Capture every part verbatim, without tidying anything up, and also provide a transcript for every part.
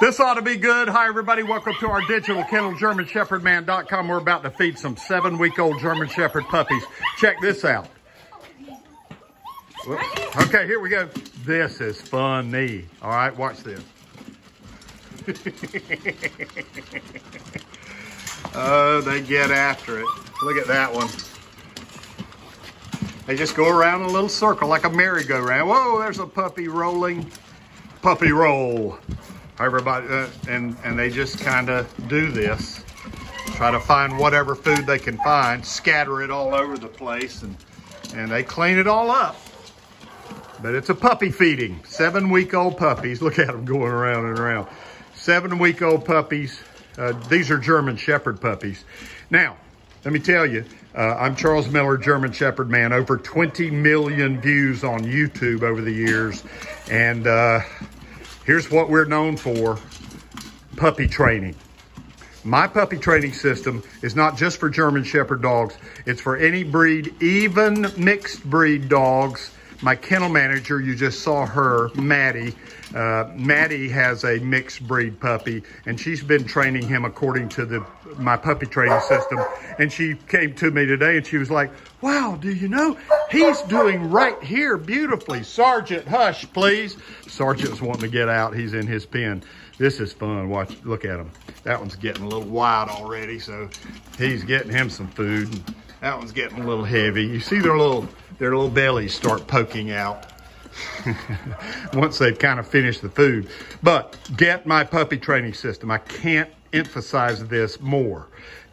This ought to be good. Hi, everybody. Welcome to our digital kennel, German Shepherd Man dot com. We're about to feed some seven-week-old German Shepherd puppies. Check this out. Okay, here we go. This is funny. All right, watch this. Oh, they get after it. Look at that one. They just go around in a little circle like a merry-go-round. Whoa, there's a puppy rolling. Puppy roll. Everybody, uh, and, and they just kind of do this. Try to find whatever food they can find, scatter it all over the place, and, and they clean it all up. But it's a puppy feeding. Seven-week-old puppies. Look at them going around and around. Seven-week-old puppies. Uh, these are German Shepherd puppies. Now, let me tell you, uh, I'm Charles Miller, German Shepherd Man. Over twenty million views on YouTube over the years. And uh, here's what we're known for, puppy training. My puppy training system is not just for German Shepherd dogs. It's for any breed, even mixed breed dogs. My kennel manager, you just saw her, Maddie. Uh, Maddie has a mixed breed puppy, and she's been training him according to the my puppy training system. And she came to me today, and she was like, wow, do you know, he's doing right here beautifully. Sergeant, hush, please. Sergeant's wanting to get out. He's in his pen. This is fun. Watch, look at him. That one's getting a little wide already, so he's getting him some food. That one's getting a little heavy. You see their little... their little bellies start poking out once they've kind of finished the food. But get my puppy training system. I can't emphasize this more.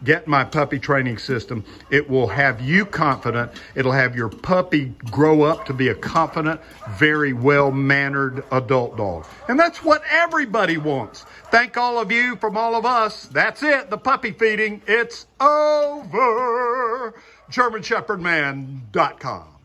Get my puppy training system. It will have you confident. It'll have your puppy grow up to be a confident, very well-mannered adult dog. And that's what everybody wants. Thank all of you from all of us. That's it. The puppy feeding. It's over. German Shepherd Man dot com.